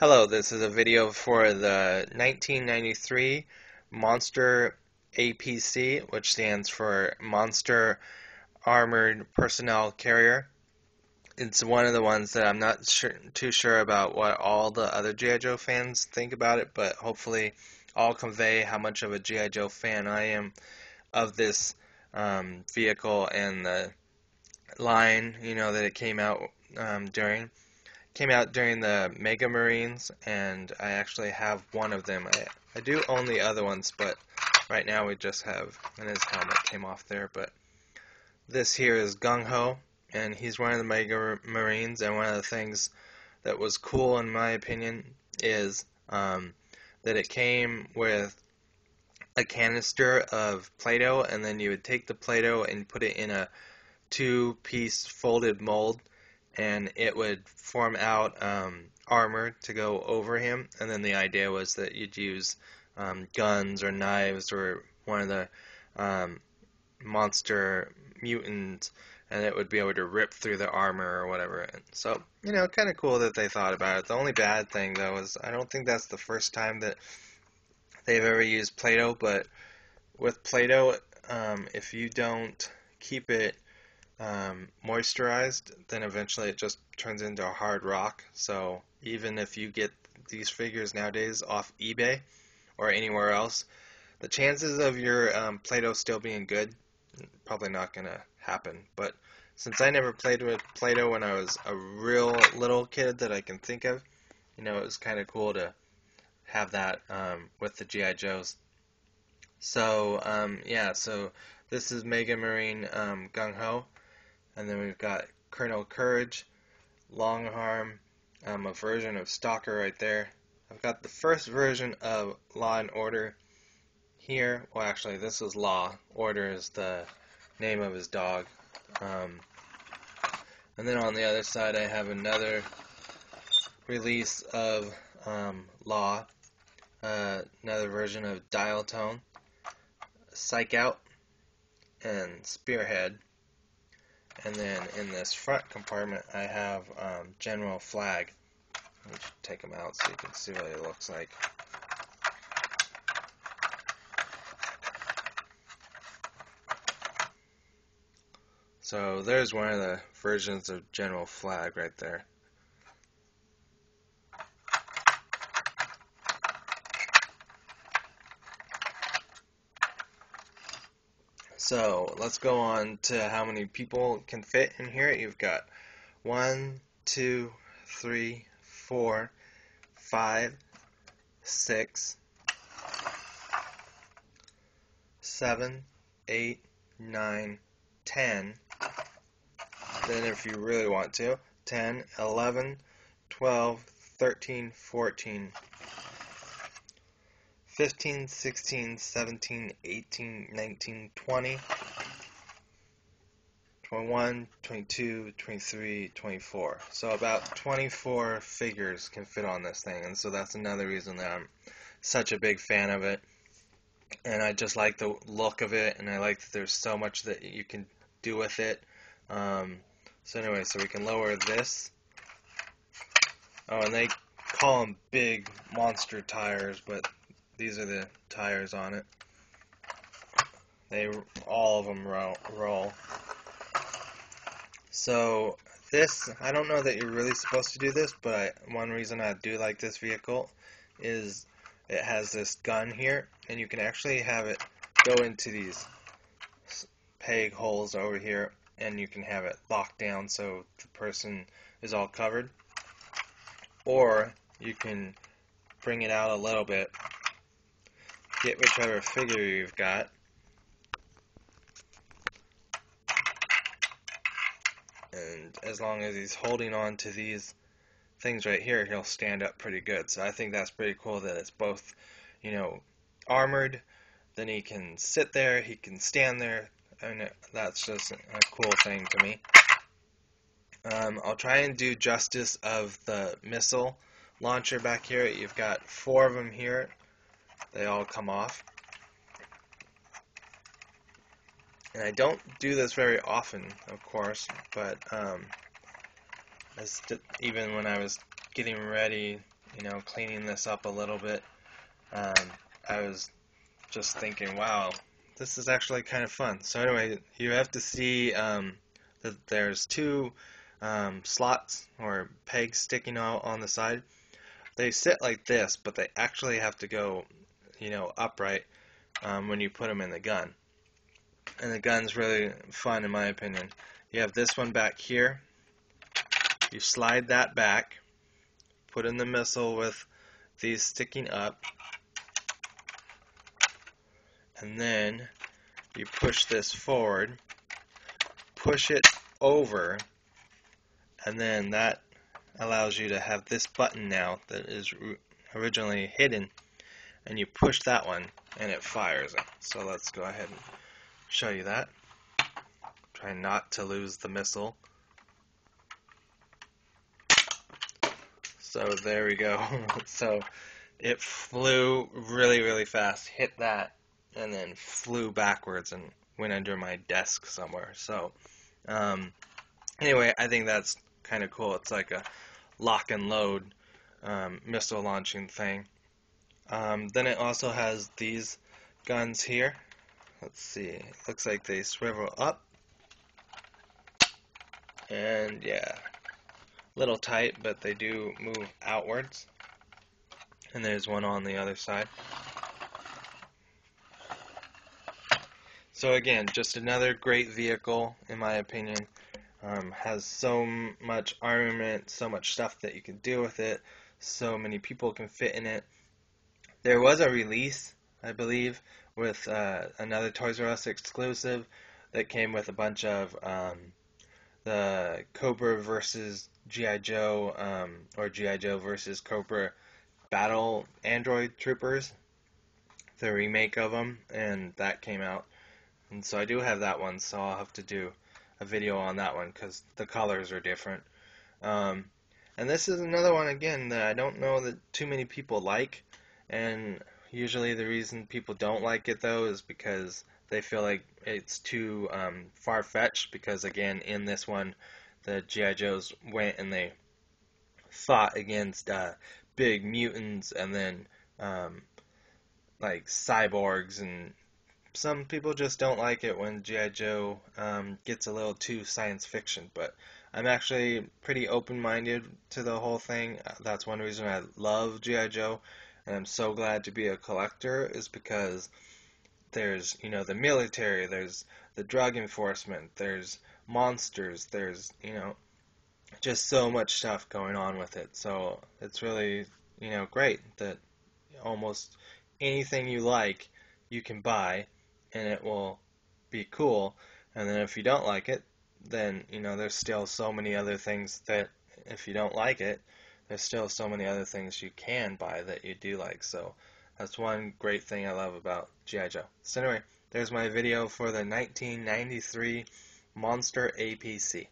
Hello, this is a video for the 1993 Monster APC, which stands for Monster Armored Personnel Carrier. It's one of the ones that I'm not too sure about what all the other G.I. Joe fans think about it, but hopefully I'll convey how much of a G.I. Joe fan I am of this vehicle and the line, you know, that it came out during. Came out during the Mega Marines, and I actually have one of them. I do own the other ones, but right now we just have, and his helmet came off there, but this here is Gung Ho, and he's one of the Mega Marines, and one of the things that was cool, in my opinion, is that it came with a canister of Play-Doh, and then you would take the Play-Doh and put it in a two-piece folded mold, and it would form out armor to go over him. And then the idea was that you'd use guns or knives or one of the monster mutants, and it would be able to rip through the armor or whatever. And so, you know, kind of cool that they thought about it. The only bad thing, though, is I don't think that's the first time that they've ever used Play-Doh, but with Play-Doh, if you don't keep it moisturized, then eventually it just turns into a hard rock. So even if you get these figures nowadays off eBay or anywhere else, the chances of your Play-Doh still being good, probably not gonna happen. But since I never played with Play-Doh when I was a real little kid that I can think of, you know, it was kind of cool to have that with the G.I. Joes. So yeah, so this is Mega Marine Gung Ho. And then we've got Colonel Courage, Longarm, a version of Stalker right there. I've got the first version of Law and Order here. Well, actually, this is Law. Order is the name of his dog. And then on the other side, I have another release of Law, another version of Dial Tone, Psych Out, and Spearhead. And then in this front compartment, I have General Flag. Let me take him out so you can see what it looks like. So there's one of the versions of General Flag right there. So let's go on to how many people can fit in here. You've got 1, 2, 3, 4, 5, 6, 7, 8, 9, 10. Then if you really want to, 10, 11, 12, 13, 14. 15, 16, 17, 18, 19, 20, 21, 22, 23, 24. So about 24 figures can fit on this thing, and so that's another reason that I'm such a big fan of it. And I just like the look of it, and I like that there's so much that you can do with it. So anyway, so we can lower this. Oh, and they call them big monster tires, but these are the tires on it. They, all of them roll. So this, I don't know that you're really supposed to do this, but one reason I do like this vehicle is it has this gun here, and you can actually have it go into these peg holes over here, and you can have it locked down so the person is all covered. Or you can bring it out a little bit, get whichever figure you've got, and as long as he's holding on to these things right here, he'll stand up pretty good. So I think that's pretty cool that it's both, you know, armored, then he can sit there, he can stand there, and that's just a cool thing to me. I'll try and do justice of the missile launcher back here. You've got 4 of them here. They all come off. And I don't do this very often, of course, but even when I was getting ready you know, cleaning this up a little bit, I was just thinking, wow, this is actually kind of fun. So anyway, you have to see that there's two slots or pegs sticking out on the side. They sit like this, but they actually have to go, you know, upright when you put them in the gun. And the gun's really fun, in my opinion. You have this one back here. You slide that back, put in the missile with these sticking up, and then you push this forward, push it over, and then that allows you to have this button now that is originally hidden, and you push that one and it fires it. So let's go ahead and show you that. Try not to lose the missile. So there we go. So it flew really, really fast, hit that, and then flew backwards and went under my desk somewhere. So anyway, I think that's kind of cool. It's like a lock and load missile launching thing. Then it also has these guns here. Let's see, it looks like they swivel up, and yeah, a little tight, but they do move outwards. And there's one on the other side. So again, just another great vehicle, in my opinion. Has so much armament, so much stuff that you can do with it, so many people can fit in it. There was a release, I believe, with another Toys R Us exclusive that came with a bunch of the Cobra versus G.I. Joe, or G.I. Joe versus Cobra battle android troopers, the remake of them, and that came out. And so I do have that one, so I'll have to do a video on that one because the colors are different. And this is another one, again, that I don't know that too many people like. And usually the reason people don't like it, though, is because they feel like it's too far-fetched, because, again, in this one, the G.I. Joes went and they fought against big mutants and then, like, cyborgs, and some people just don't like it when G.I. Joe gets a little too science fiction, but I'm actually pretty open-minded to the whole thing. That's one reason I love G.I. Joe, and I'm so glad to be a collector, is because there's, you know, the military, there's the drug enforcement, there's monsters, there's, you know, just so much stuff going on with it. So it's really, you know, great that almost anything you like, you can buy, and it will be cool. And then if you don't like it, then, you know, there's still so many other things that, if you don't like it, there's still so many other things you can buy that you do like. So that's one great thing I love about G.I. Joe. So anyway, there's my video for the 1993 Monster APC.